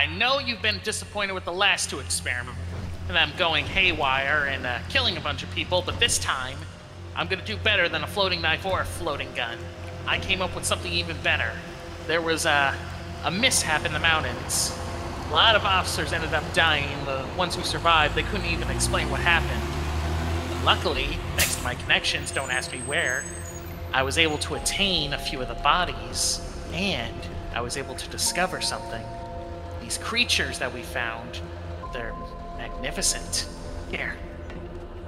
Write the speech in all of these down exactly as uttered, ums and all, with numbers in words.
I know you've been disappointed with the last two experiments, and I'm going haywire and uh, killing a bunch of people, but this time, I'm gonna do better than a floating knife or a floating gun. I came up with something even better. There was a, a mishap in the mountains. A lot of officers ended up dying. The ones who survived, they couldn't even explain what happened. But luckily, thanks to my connections, don't ask me where, I was able to attain a few of the bodies, and I was able to discover something. These creatures that we found, they're magnificent. Here,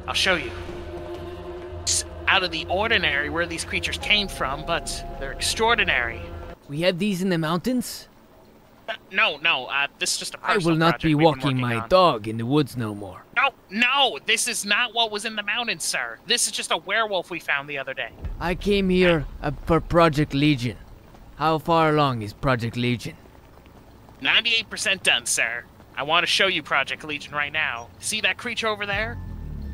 I'll show you. It's out of the ordinary where these creatures came from, but they're extraordinary. We have these in the mountains? Uh, no, no, uh, this is just a personal I will not be walking my on. dog in the woods no more. No, no, this is not what was in the mountains, sir. This is just a werewolf we found the other day. I came here uh, for Project Legion. How far along is Project Legion? ninety-eight percent done, sir. I want to show you Project Legion right now. See that creature over there?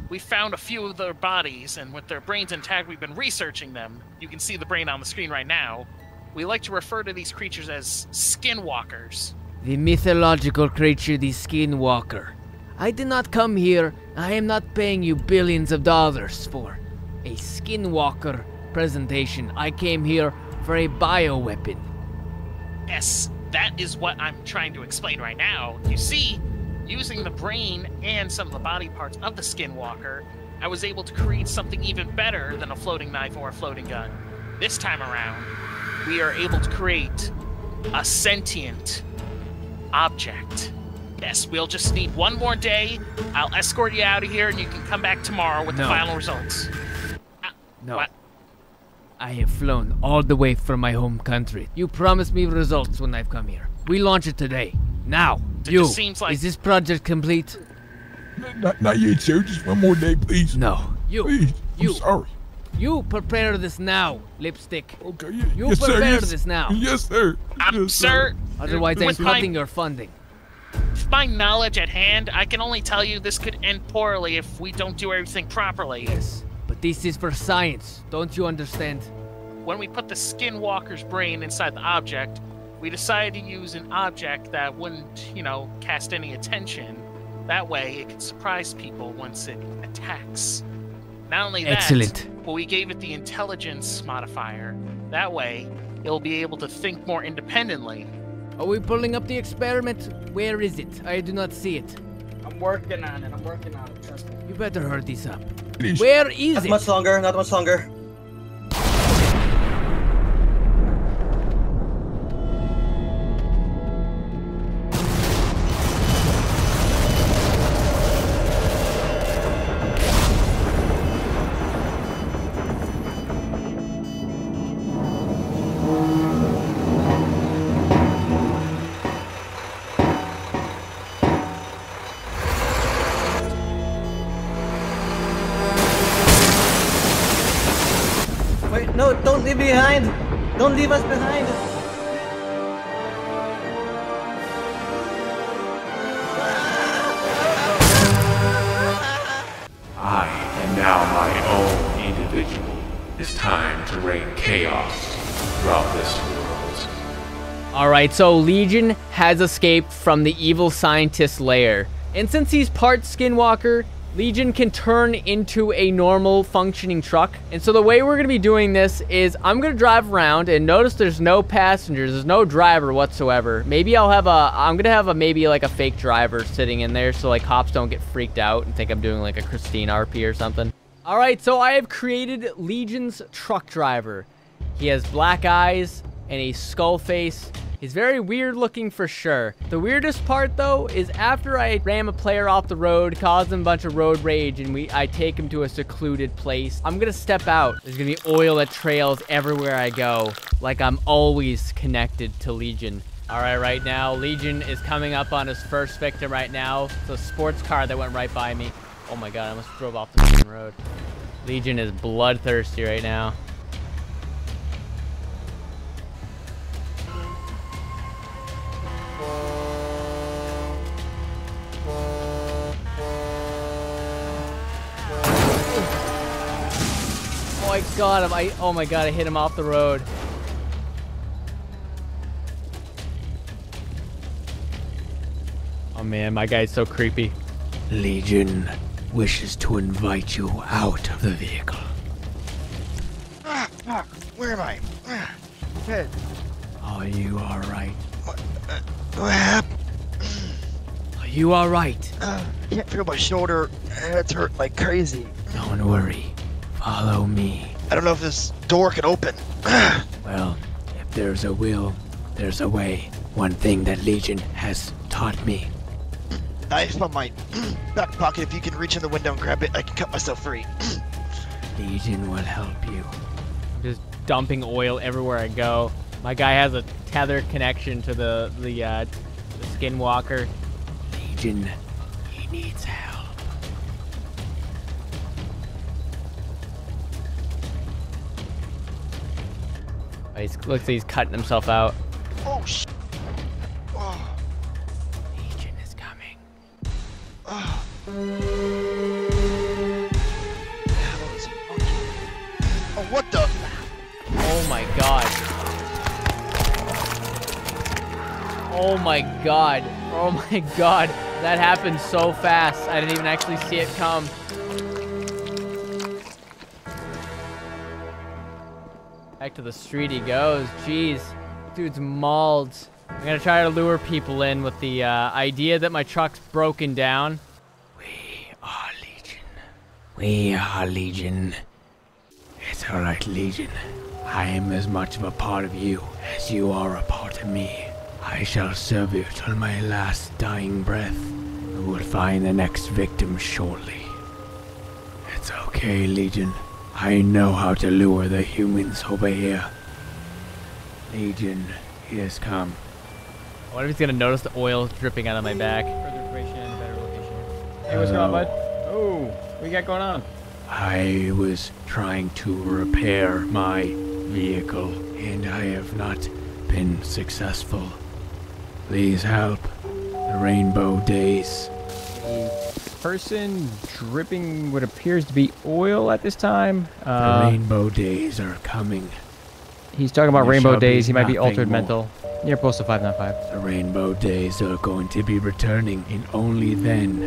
We found a few of their bodies, and with their brains intact, we've been researching them. You can see the brain on the screen right now. We like to refer to these creatures as Skinwalkers. The mythological creature, the Skinwalker. I did not come here. I am not paying you billions of dollars for a Skinwalker presentation. I came here for a bioweapon. Yes, that is what I'm trying to explain right now. You see, using the brain and some of the body parts of the Skinwalker, I was able to create something even better than a floating knife or a floating gun. This time around, we are able to create a sentient object. Yes, we'll just need one more day. I'll escort you out of here and you can come back tomorrow with no. the final results. Uh, no. What? I have flown all the way from my home country. You promised me results when I've come here. We launch it today. Now, it you, seems like... is this project complete? Not, not yet, sir. Just one more day, please. No. You. Please. You. I'm sorry. You prepare this now, Lipstick. Okay, yeah, You yes, prepare sir, yes, this now. Yes, sir. I'm, yes, sir. Otherwise, I'm cutting your funding. With my knowledge at hand, I can only tell you this could end poorly if we don't do everything properly. Yes. But this is for science, don't you understand? When we put the Skinwalker's brain inside the object, we decided to use an object that wouldn't, you know, cast any attention. That way, it could surprise people once it attacks. Not only that, Excellent. but we gave it the intelligence modifier. That way, it'll be able to think more independently. Are we pulling up the experiment? Where is it? I do not see it. I'm working on it, I'm working on it, trust me. You better hurry this up. Where is not it? Not much longer, not much longer. Behind! Don't leave us behind! I am now my own individual. It's time to reign chaos throughout this world. Alright, so Legion has escaped from the evil scientist's lair. And since he's part Skinwalker, Legion can turn into a normal functioning truck. And so the way we're going to be doing this is I'm going to drive around and notice there's no passengers. There's no driver whatsoever. Maybe I'll have a, I'm going to have a, maybe like a fake driver sitting in there. So like cops don't get freaked out and think I'm doing like a Christine R P or something. All right. So I have created Legion's truck driver. He has black eyes and a skull face. He's very weird looking for sure. The weirdest part though is after I ram a player off the road, cause him a bunch of road rage, and we I take him to a secluded place, I'm gonna step out. There's gonna be oil that trails everywhere I go, like I'm always connected to Legion. All right, right now, Legion is coming up on his first victim right now. It's a sports car that went right by me. Oh my God, I almost drove off the road. Legion is bloodthirsty right now. I got him. I, oh my God, I hit him off the road. Oh man, my guy's so creepy. Legion wishes to invite you out of the vehicle. Ah, ah, where am I? Ah, head. Are you alright? What, uh, what happened? Are you alright? Uh, I can't feel my shoulder. It's hurt like crazy. Don't worry. Follow me. I don't know if this door can open. Well, if there's a will, there's a way. One thing that Legion has taught me. Knife on my back pocket. If you can reach in the window and grab it, I can cut myself free. Legion will help you. I'm just dumping oil everywhere I go. My guy has a tether connection to the, the, uh, the Skinwalker. Legion, he needs help. Oh, he's, looks like he's cutting himself out. Oh, sh. Oh. Legion is coming. Oh. Oh, what the? Oh my god. Oh my god. Oh my god. That happened so fast. I didn't even actually see it come. Back to the street he goes. Jeez, dude's mauled. I'm gonna try to lure people in with the uh, idea that my truck's broken down. We are Legion. We are Legion. It's alright, Legion. I am as much of a part of you as you are a part of me. I shall serve you till my last dying breath. We will find the next victim shortly. It's okay, Legion. I know how to lure the humans over here. Legion, he has come. I wonder if he's gonna notice the oil dripping out of my back. Further information, better location. Hey, what's going on, bud? Oh, what you got going on? I was trying to repair my vehicle, and I have not been successful. Please help. The rainbow days. Person dripping what appears to be oil at this time. Uh, the rainbow days are coming. He's talking about there rainbow days. He might be altered more. Mental. Near postal five ninety-five. The rainbow days are going to be returning, and only then,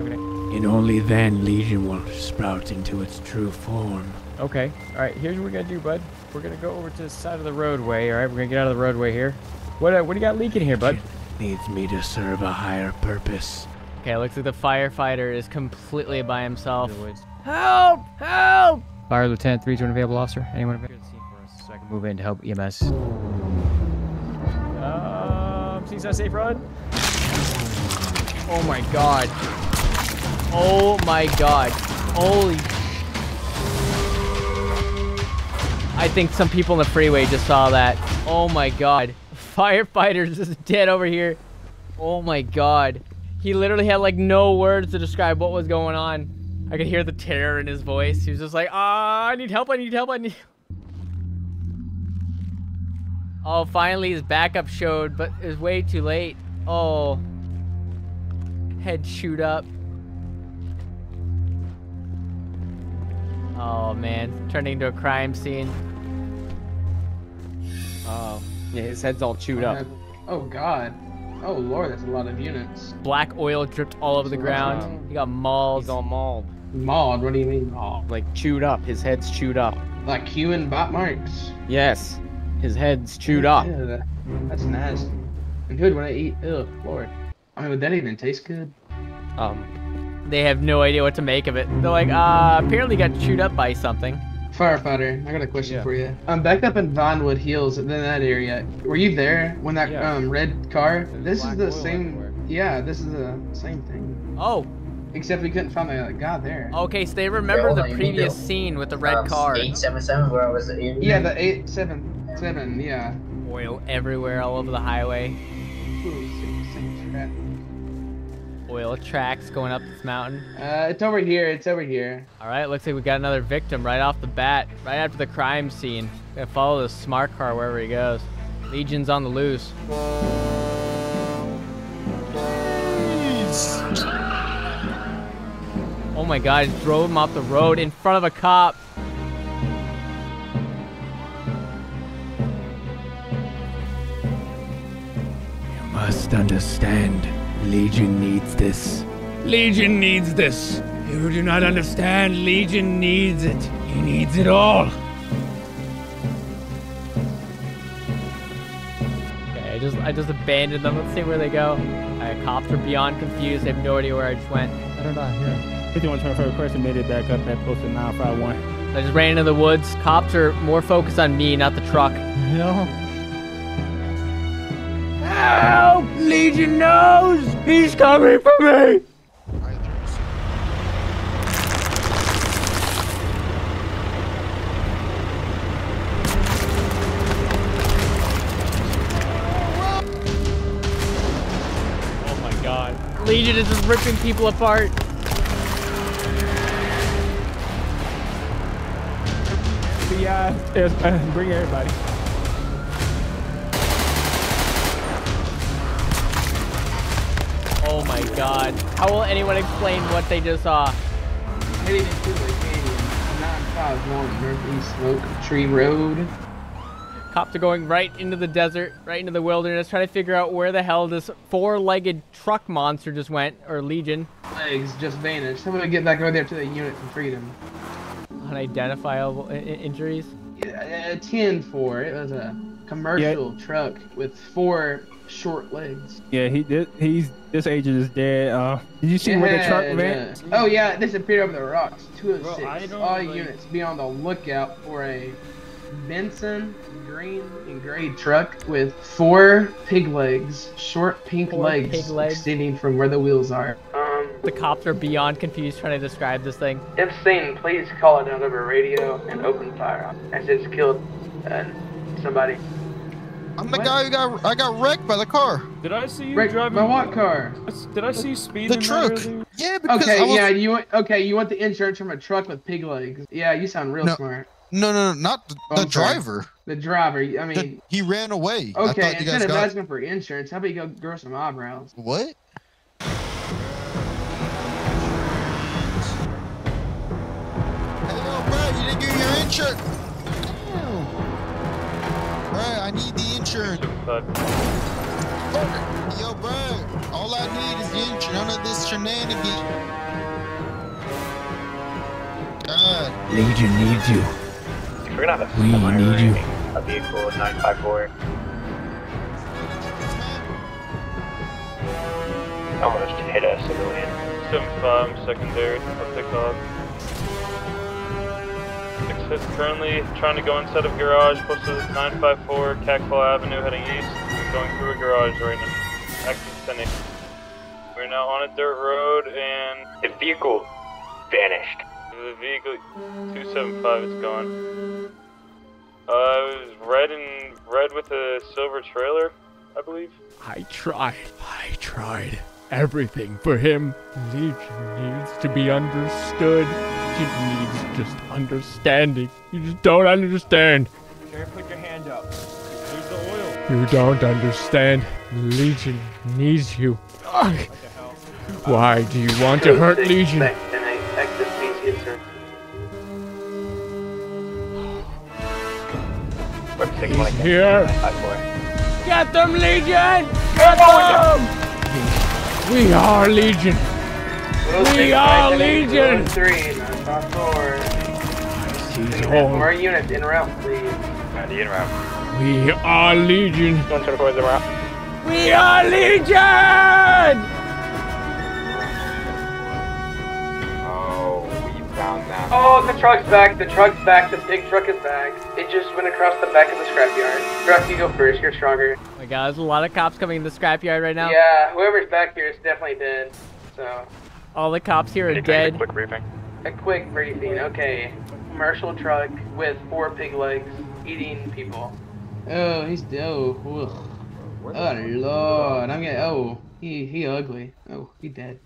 okay. and only then, Legion will sprout into its true form. Okay. All right. Here's what we're gonna do, bud. We're gonna go over to the side of the roadway. All right. We're gonna get out of the roadway here. What? Uh, what do you got leaking here, bud? It needs me to serve a higher purpose. Okay, looks like the firefighter is completely by himself. Help! Help! Fire Lieutenant three to an available officer. Anyone available? So I can move in to help E M S. Um, seems not safe, Rod. Oh my god. Oh my god. Holy. I think some people on the freeway just saw that. Oh my god. Firefighters is dead over here. Oh my god. He literally had like no words to describe what was going on. I could hear the terror in his voice. He was just like, ah, I need help, I need help, I need... Oh, finally his backup showed, but it was way too late. Oh. Head shoot up. Oh man, turning into a crime scene. Oh, yeah, his head's all chewed up. Oh god. Oh lord, that's a lot of units. Black oil dripped all over the ground. He got mauled. He's all mauled. Mauled? What do you mean mauled? Like chewed up. His head's chewed up. Like human bite marks? Yes. His head's chewed up. Ew, that's nasty. And who would I eat? Ew, lord. I mean, would that even taste good? Um, they have no idea what to make of it. They're like, uh, apparently got chewed up by something. Firefighter, I got a question yeah. for you. Um, back up in Vinewood Hills, in that area, were you there when that yeah. um red car? This is the same. Everywhere. Yeah, this is the same thing. Oh. Except we couldn't find the guy there. Okay, so they remember the previous scene with the red um, car. Eight seven seven, where I was at. Yeah, the eight seven seven. Yeah. Oil everywhere, all over the highway. Ooh, same, same track. Oil tracks going up this mountain. Uh, it's over here. It's over here. All right. Looks like we got another victim right off the bat, right after the crime scene. We're gonna follow this smart car wherever he goes. Legion's on the loose. Oh my God! He drove him off the road in front of a cop. You must understand. Legion needs this. Legion needs this. You do not understand. Legion needs it. He needs it all. Okay, I just I just abandoned them. Let's see where they go. Right, cops are beyond confused. They have no idea where I just went. I don't know. Yeah. fifty-one twenty-five person made it back up at post nine five one. So I just ran into the woods. Cops are more focused on me, not the truck. No. Help! Legion knows! He's coming for me! Oh my god. Legion is just ripping people apart. The, uh, it was, uh, bring everybody. Oh my god. How will anyone explain what they just saw? Heading into the canyon, nine five one Northeast Smoke Tree Road. Cops are going right into the desert, right into the wilderness, trying to figure out where the hell this four-legged truck monster just went, or Legion. Legs just vanished. Somebody get back over there to the unit for freedom. Unidentifiable in injuries? Yeah, a ten four. It was a commercial yeah. truck with four... short legs. Yeah, he did. He's this agent is dead. Uh, did you see yeah, where the truck yeah. went? Oh yeah, it disappeared over the rocks. two oh six. Bro, all like... units be on the lookout for a Benson green and gray truck with four pig legs, short pink four legs, pig legs extending from where the wheels are. Um, the cops are beyond confused trying to describe this thing. If seen, please call it out over radio and open fire as it's killed uh, somebody. I'm the what? guy who got I got wrecked by the car. Did I see you Rick, driving? By what car? Did I see you speeding? The truck. Yeah, because okay, I was... yeah, you okay? You want the insurance from a truck with pig legs? Yeah, you sound real no, smart. No, no, no, not the, oh, the driver. The driver. I mean, the, he ran away. Okay, I instead of asking got... for insurance, how about you go grow some eyebrows? What? Hey, yo, bro, you didn't give your insurance. Bruh, I need the insurance. Yo, bruh, all I need is the insurance. None of this shenanigans. God. Legion needs you. We're gonna have a we need you. A vehicle nine five four. Almost hit a civilian. seven five, secondary, I'll pick up. It's currently trying to go inside of garage, posted nine five four Catcall Avenue heading east. We're going through a garage right now. Active sending. We're now on a dirt road and... the vehicle vanished. The vehicle two seven five is gone. Uh, it was red and red with a silver trailer, I believe. I tried. I tried everything for him. Legion needs to be understood. Legion needs just understanding. You just don't understand. Jared, put your hand up. You need the oil. You don't understand. Legion needs you. What the hell? Why do you want to hurt Legion? He's here. Get them, Legion! Get them! We are Legion. We are Legion! More units in route, please. In route. We are Legion! We are Legion! Oh, we found that. Oh, the truck's back, the truck's back, the big truck is back. It just went across the back of the scrapyard. Truck, you go first, you're stronger. Oh my god, there's a lot of cops coming in the scrapyard right now. Yeah, whoever's back here is definitely dead, so... all the cops here are dead. A quick briefing. A quick briefing, okay. Commercial truck with four pig legs eating people. Oh, he's oh, ugh. Oh lord, I'm getting oh, he he ugly. Oh, he dead.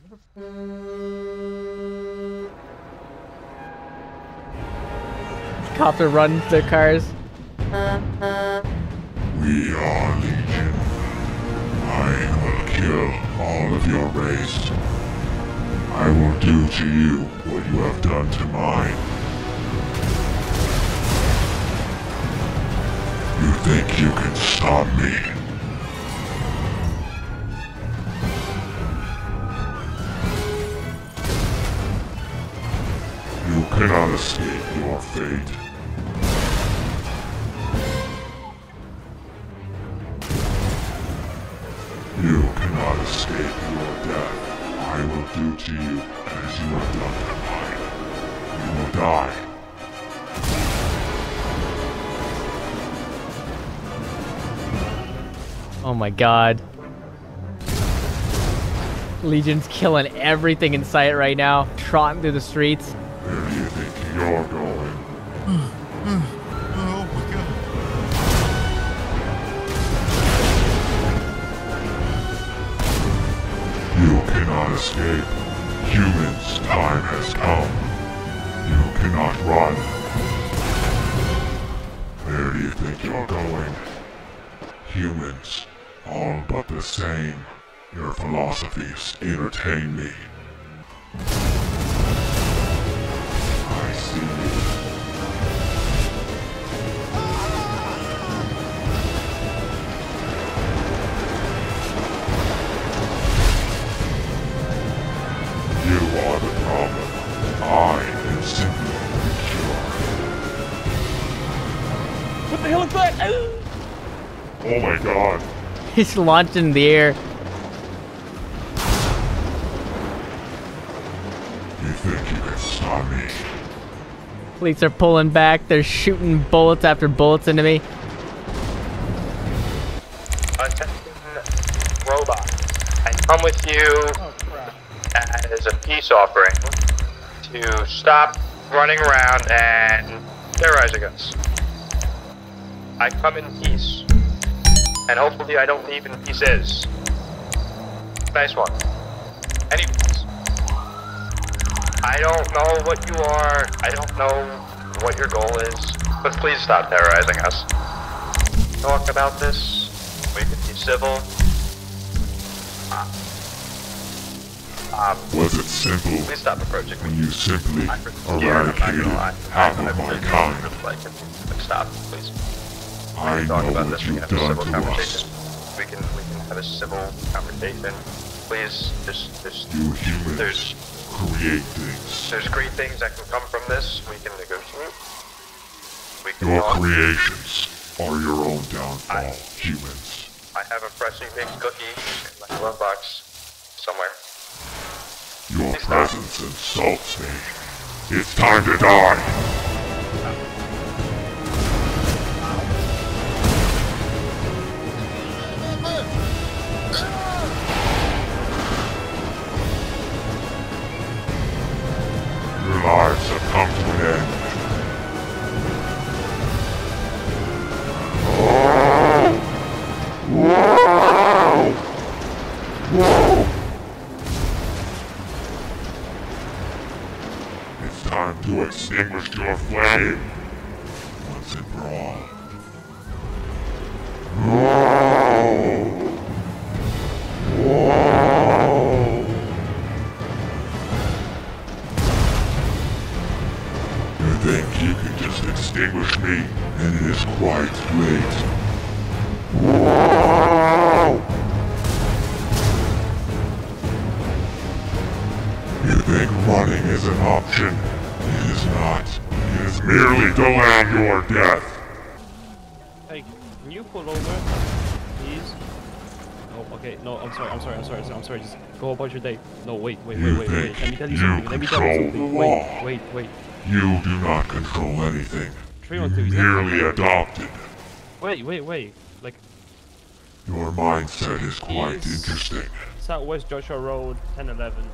Cops are running to their cars. We are Legion. I will kill all of your race. I will do to you what you have done to mine. You think you can stop me? cannot escape your fate. You cannot escape your death. I will do to you as you have done to mine. You will die. Oh my god. Legion's killing everything in sight right now, trotting through the streets. Where do you think you're going? Oh my god. You cannot escape. Humans, time has come. You cannot run. Where do you think you're going? Humans, all but the same. Your philosophies entertain me. I see you. You are the problem. I am simply the cure. What the hell is that? Oh my god. He's launched in the air. Police are pulling back. They're shooting bullets after bullets into me. Attention, robots. I come with you oh, as a peace offering to stop running around and terrorizing us. I come in peace, and hopefully I don't leave in pieces. Nice one. Anyways. I don't know what you are, I don't know what your goal is, but please stop terrorizing us. Talk about this, we can be civil. Um, Was it simple please stop approaching when you simply eradicated half of my kind? Like, stop, please. I know what you've done to us. We can, we can have a civil conversation. Please, just, just, you humans. There's, Create things. There's great things that can come from this. We can negotiate. We can your talk. Creations are your own downfall, I, humans. I have a freshly baked cookie in my glove box somewhere. Your Please presence stop. Insults me. It's time to die. Lives have come to an end. Whoa! Whoa! Whoa! It's time to extinguish your flame once and for all. Whoa! Whoa! Think you can just extinguish me, and it is quite late. Whoa! You think running is an option? It is not. It is merely delaying your death. Hey, can you pull over, please? Oh, okay. No, I'm sorry. I'm sorry. I'm sorry. I'm sorry. Just go about your day. No, wait, wait, you wait, wait, wait. Let me tell you, you something. Let me tell you something. Wait, wait, wait. You do not control anything. You merely adopted. Wait, wait, wait. Like... Your mindset is quite interesting. Southwest Joshua Road, ten eleven.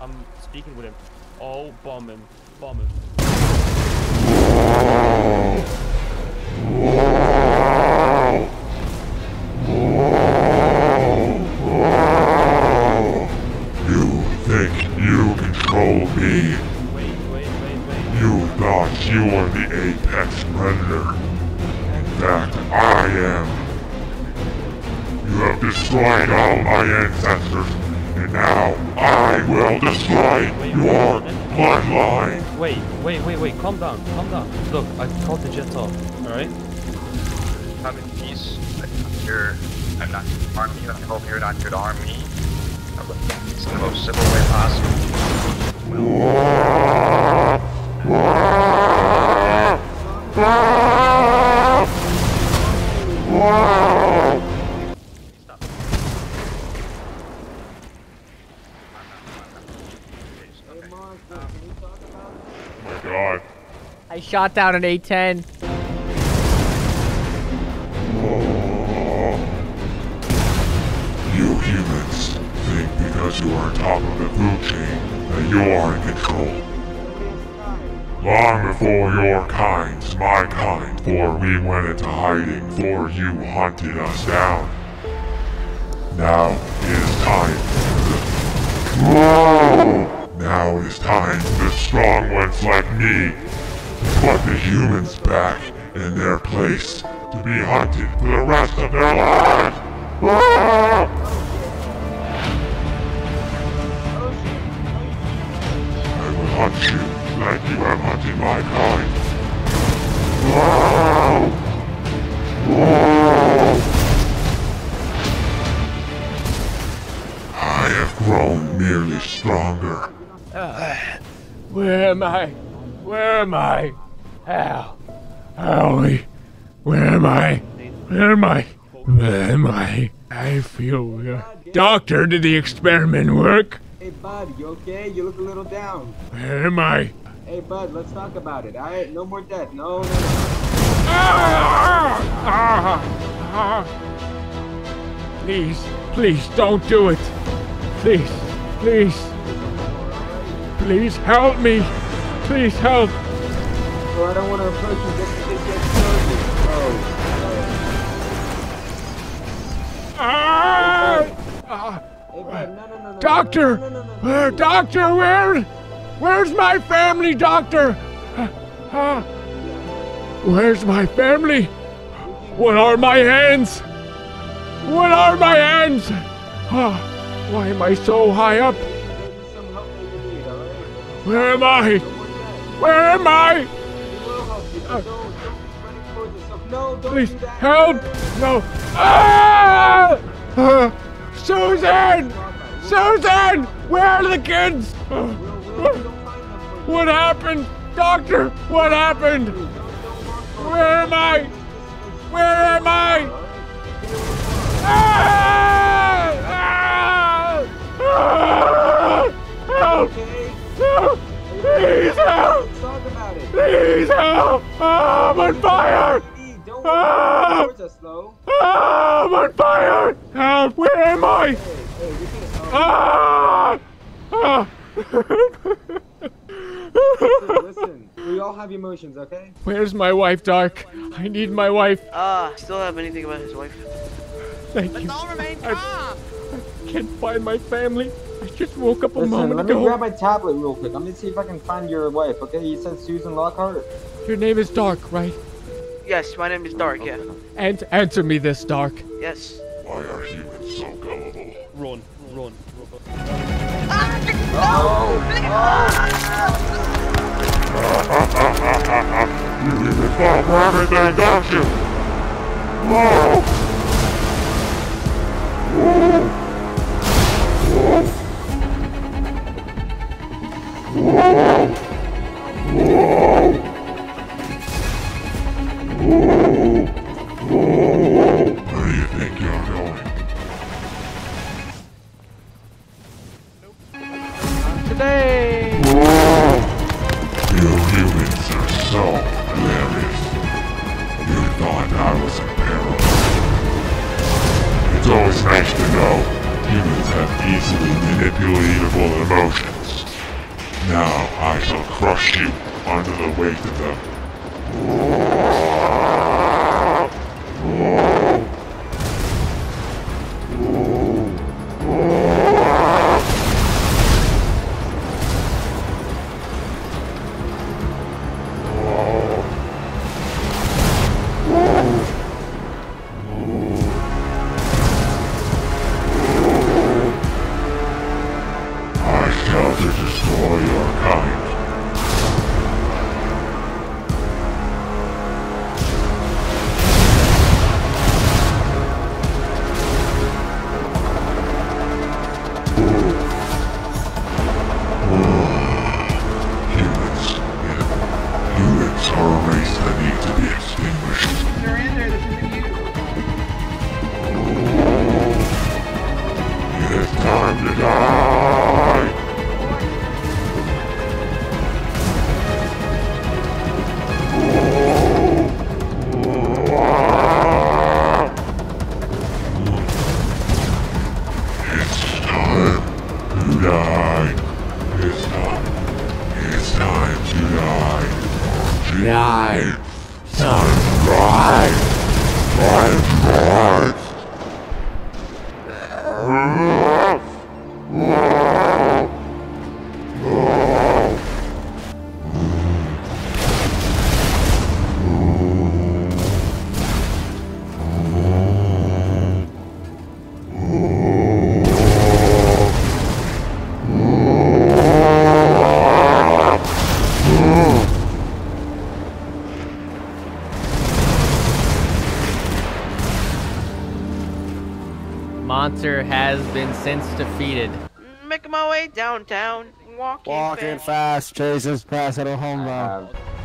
I'm speaking with him. Oh, bomb him. Bomb him. Whoa! Whoa! Whoa! Whoa! You think you control me? You thought you were the apex predator. In fact, I am. You have destroyed all my ancestors, and now I will destroy wait, wait, your bloodline. Wait, wait, wait, wait, calm down, calm down. Look, I called the jet off, alright? I'm in peace. I'm here. I'm not here to harm you. I hope you're not here to harm me. It's the most civil way possible. Well, I shot down an A ten. Oh. You humans think because you are on top of the food chain that you are in control. Long before your kinds, my kind, for we went into hiding, for you hunted us down. Now it is time for the... Whoa! Now it is time for the strong ones like me. Put the humans back in their place to be hunted for the rest of their lives! I will hunt you like you have hunted my kind. I have grown merely stronger. Uh, where am I? Where am I? How? Howie? Where am I? Where am I? Where am I? I feel weird. Doctor, did the experiment work? Hey bud, you okay? You look a little down. Where am I? Hey bud, let's talk about it, alright? No more death, no, no, no. Ah, ah, ah. Please, please don't do it. Please, please. Please help me. Please help. So I don't want to approach you just to get that close. Oh. Ah! Hey, ah. Hey, bud. No, no, no, no, doctor! No, no, no, no, no. Where, doctor, where? Where's my family, doctor? Ah. Where's my family? What are my hands? What are my hands? Ah. Why am I so high up? Where am I? Where am I? Uh, please help! No! Ah! Uh, Susan! Susan! Where are the kids? Uh, what happened? Doctor, what happened? Where am I? Where am I? Ah! Ah! Help! Help! Please help! Please help! Oh, I'm on fire! Oh, I'm on fire! Help! Where am I? Ah! Ah! Listen, listen, we all have emotions, okay? Where's my wife, Dark? I need my wife. Ah, uh, still have anything about his wife. Thank you. Let's all remain calm! I can't find my family. I just woke up a Listen, moment ago. Let me ago. grab my tablet real quick. I'm gonna see if I can find your wife, okay? You said Susan Lockhart? Your name is Dark, right? Yes, my name is Dark, okay. Yeah. And answer me this, Dark. Yes. Why are humans so gullible? Run, run, run. Oh! You need to fall for everything, don't you? Oh! Oh! Whoa! Whoa! Whoa! Whoa! Where do you think you're going? Nope. Today! Whoa! You humans are so hilarious. You thought I was in peril. It's always nice to know humans have easily manipulatable emotions. Now I shall crush you under the weight of them. I shall destroy your kind. It's time to die! It's time to die! It's time. It's time to die! Die! Time to die! Time to die! Has been since defeated. Making my way downtown, walking, walking fast, fast chasing past little homebound. Uh,